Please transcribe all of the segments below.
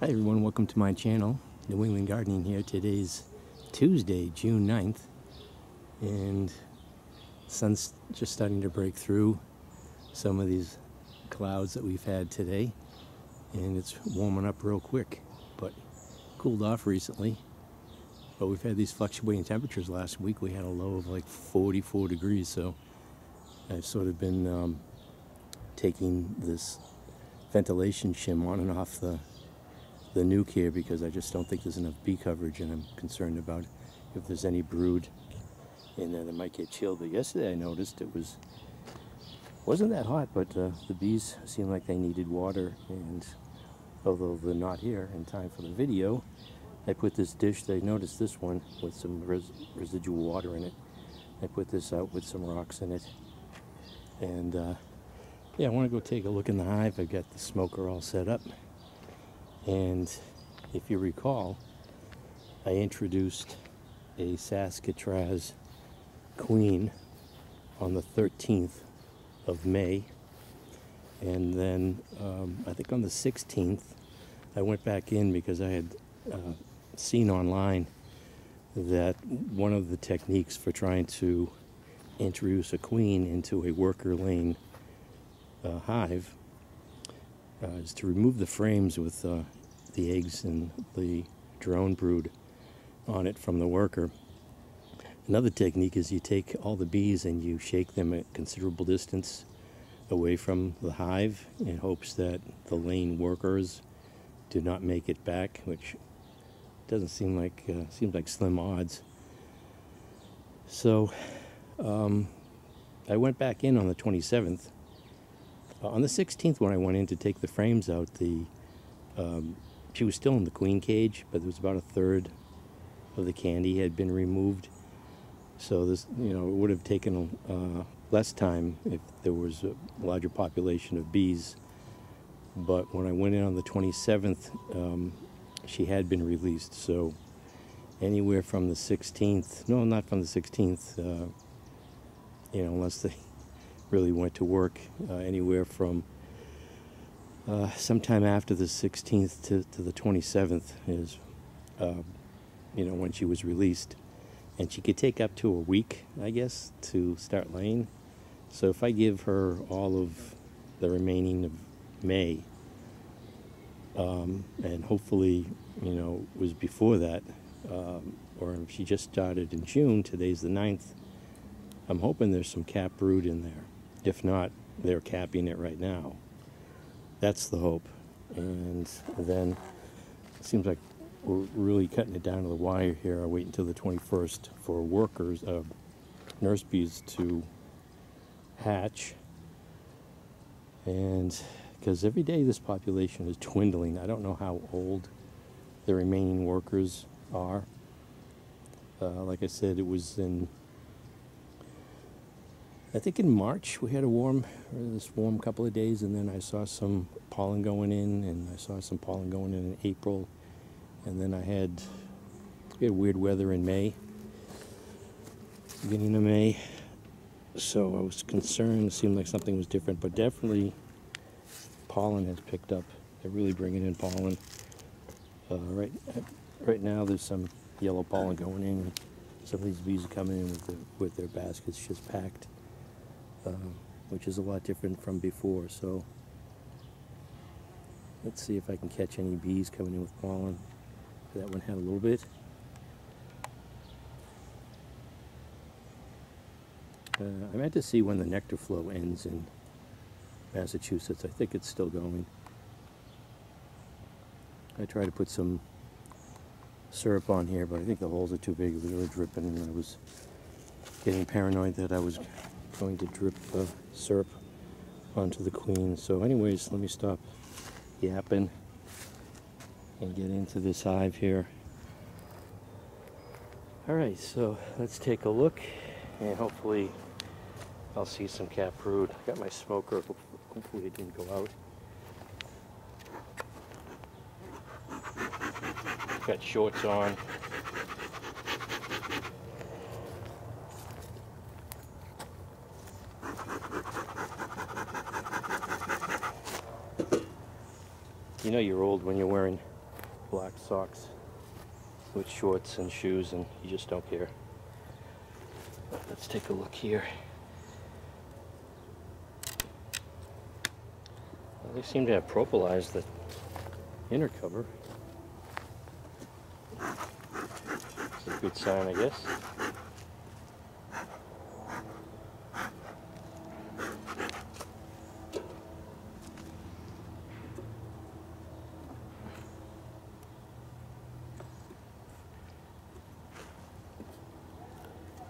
Hi everyone, welcome to my channel, New England Gardening here. Today's Tuesday, June 9th, and the sun's just starting to break through some of these clouds that we've had today, and it's warming up real quick, but cooled off recently. But we've had these fluctuating temperatures last week. We had a low of like 44 degrees, so I've sort of been taking this ventilation shim on and off the nuke here because I just don't think there's enough bee coverage, and I'm concerned about if there's any brood in there that might get chilled. But yesterday I noticed it wasn't that hot, but the bees seemed like they needed water, and although they're not here in time for the video, I put this dish, they noticed this one with some residual water in it. I put this out with some rocks in it, and yeah, I want to go take a look in the hive. I've got the smoker all set up. And if you recall, I introduced a Saskatraz Queen on the 13th of May. And then I think on the 16th, I went back in because I had seen online that one of the techniques for trying to introduce a queen into a worker laying hive is to remove the frames with the eggs and the drone brood on it from the worker. Another technique is you take all the bees and you shake them at considerable distance away from the hive in hopes that the laying workers do not make it back, which doesn't seem like seems like slim odds. So I went back in on the 27th. On the 16th, when I went in to take the frames out, she was still in the queen cage, but there was about a third of the candy had been removed. So this, you know, it would have taken less time if there was a larger population of bees. But when I went in on the 27th, she had been released. So anywhere from the 16th, no, not from the 16th, you know, unless they really went to work, anywhere from sometime after the 16th to the 27th is, you know, when she was released. And she could take up to a week, I guess, to start laying. So if I give her all of the remaining of May, and hopefully, you know, it was before that, or if she just started in June, today's the 9th, I'm hoping there's some cap brood in there. If not, they're capping it right now. That's the hope. And then it seems like we're really cutting it down to the wire here. I wait until the 21st for workers, nurse bees to hatch. And because every day this population is dwindling. I don't know how old the remaining workers are. Like I said, it was in, I think in March we had a warm couple of days, and then I saw some pollen going in, and I saw some pollen going in April, and then we had weird weather in May, beginning of May. So I was concerned. It seemed like something was different, but definitely pollen has picked up. They're really bringing in pollen. Right now there's some yellow pollen going in. Some of these bees are coming in with their baskets just packed. Which is a lot different from before. So let's see if I can catch any bees coming in with pollen. That one had a little bit. I meant to see when the nectar flow ends in Massachusetts. I think it's still going. I tried to put some syrup on here, but I think the holes are too big. It was really dripping, and I was getting paranoid that I was going to drip the syrup onto the queen. So anyways, let me stop yapping and get into this hive here. All right, so let's take a look, and hopefully I'll see some cap brood. I got my smoker, hopefully it didn't go out. Got shorts on. You know you're old when you're wearing black socks with shorts and shoes, and you just don't care. Let's take a look here. Well, they seem to have propolized the inner cover. It's a good sign, I guess.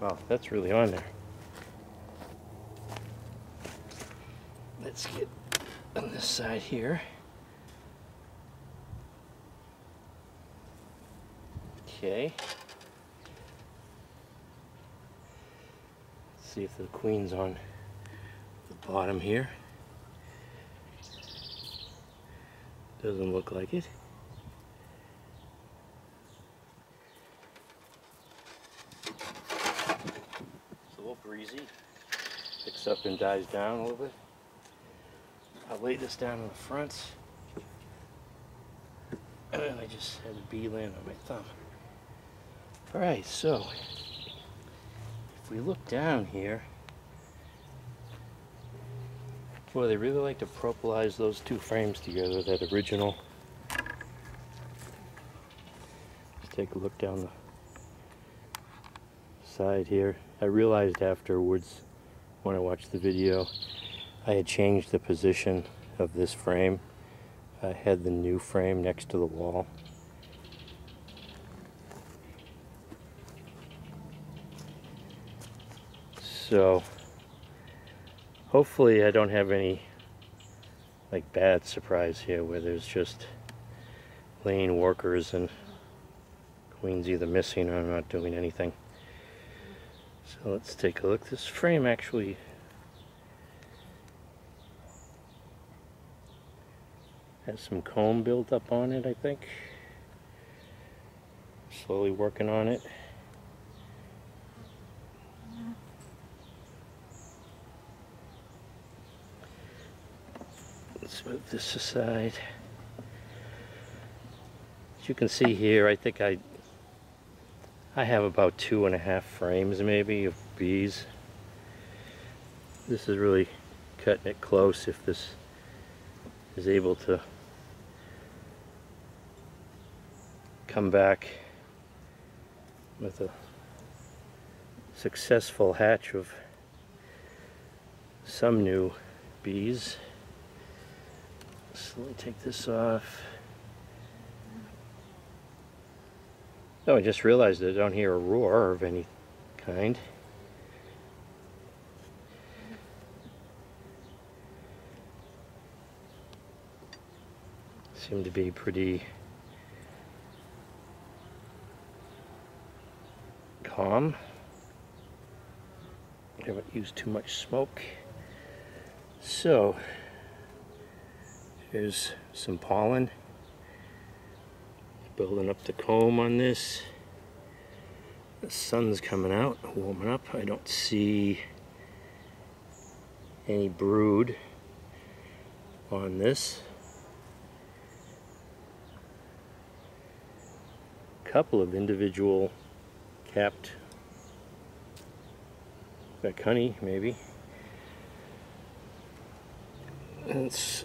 Wow, that's really on there. Let's get on this side here. Okay. Let's see if the queen's on the bottom here. Doesn't look like it. Picks up and dies down a little bit. I laid this down in the front, and I just had a bee land on my thumb. All right, so if we look down here, boy, they really like to propolize those two frames together. That original. Let's take a look down the side here. I realized afterwards, when I watched the video, I had changed the position of this frame. I had the new frame next to the wall. So hopefully I don't have any like bad surprise here where there's just laying workers and queens either missing or not doing anything. So let's take a look. This frame actually has some comb built up on it, I think. Slowly working on it. Let's move this aside. As you can see here, I think I have about 2.5 frames maybe of bees. This is really cutting it close if this is able to come back with a successful hatch of some new bees. So let me take this off. No, I just realized I don't hear a roar of any kind. Seem to be pretty calm. I haven't used too much smoke. So here's some pollen. Building up the comb on this. The sun's coming out, warming up. I don't see any brood on this. A couple of individual capped, like honey, maybe. It's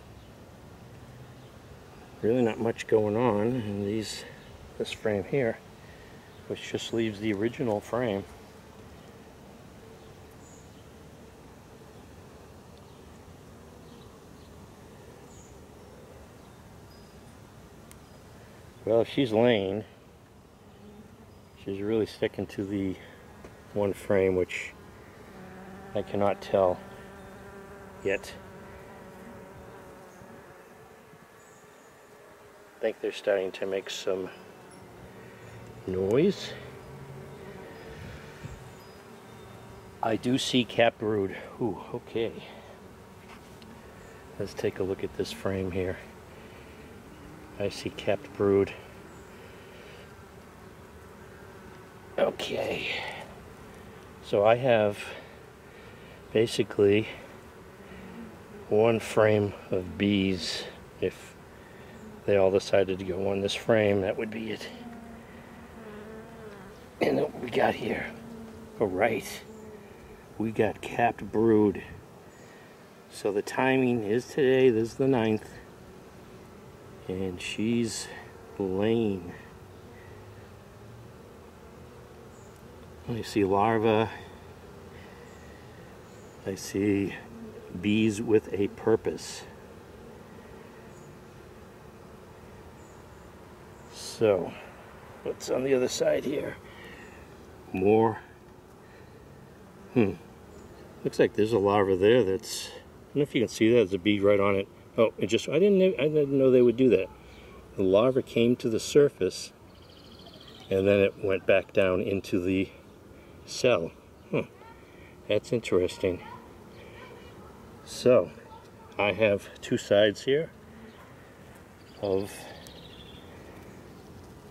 really not much going on in this frame here, which just leaves the original frame. Well, if she's laying, she's really sticking to the one frame, which I cannot tell yet. I think they're starting to make some noise. I do see cap brood. Ooh, okay. Let's take a look at this frame here. I see capped brood. Okay. So I have basically one frame of bees, if they all decided to go on this frame, that would be it. And what we got here? Alright, we got capped brood. So the timing is today, this is the 9th, and she's laying. I see larvae, I see bees with a purpose. So what's on the other side here? More. Looks like there's a larva there that's, I don't know if you can see that, there's a bee right on it. Oh, it just, I didn't know they would do that. The larva came to the surface and then it went back down into the cell. That's interesting. So I have two sides here of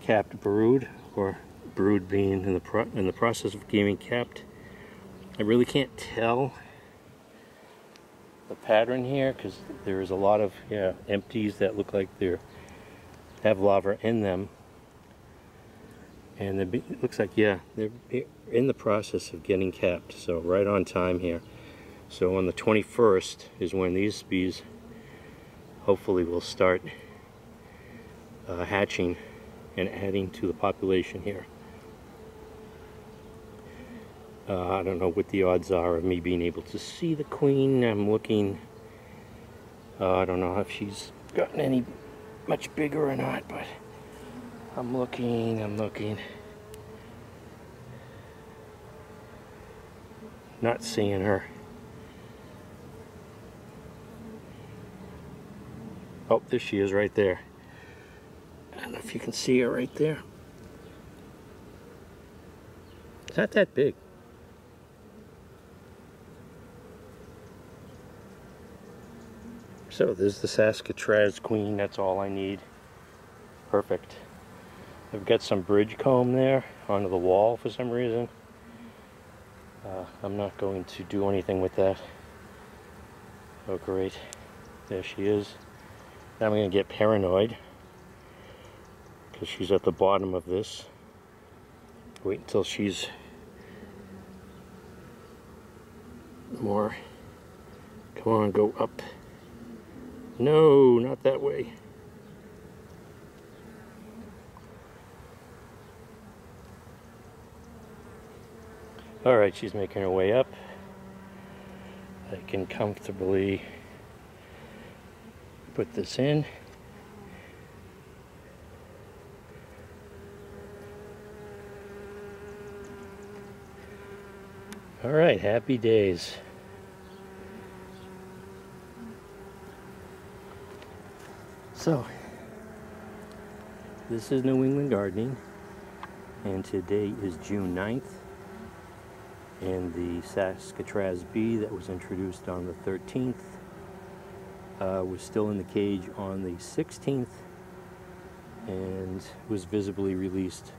capped brood, or brood being in the process of being capped. I really can't tell the pattern here because there is a lot of empties that look like they have larvae in them, and it looks like they're in the process of getting capped. So right on time here. So on the 21st is when these bees hopefully will start hatching and adding to the population here. I don't know what the odds are of me being able to see the queen. I'm looking, I don't know if she's gotten any much bigger or not, but I'm looking. Not seeing her. Oh, there she is right there. I don't know if you can see her right there. It's not that big. So there's the Saskatraz Queen, that's all I need. Perfect. I've got some bridge comb there onto the wall for some reason. I'm not going to do anything with that. Oh great, there she is. Now I'm going to get paranoid, because she's at the bottom of this. Wait until she's more. Come on, go up. No, not that way. All right, she's making her way up. I can comfortably put this in. All right, happy days. So, this is New England Gardening, and today is June 9th, and the Saskatraz bee that was introduced on the 13th was still in the cage on the 16th, and was visibly released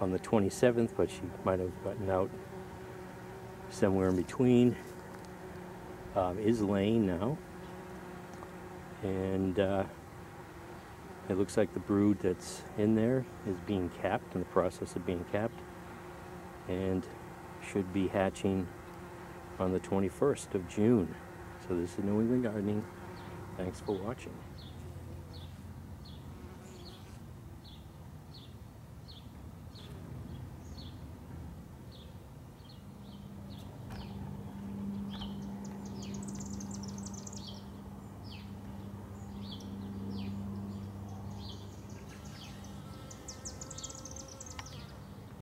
on the 27th, but she might have gotten out somewhere in between. Is laying now. And it looks like the brood that's in there is being capped, in the process of being capped, and should be hatching on the 21st of June. So this is New England Gardening. Thanks for watching.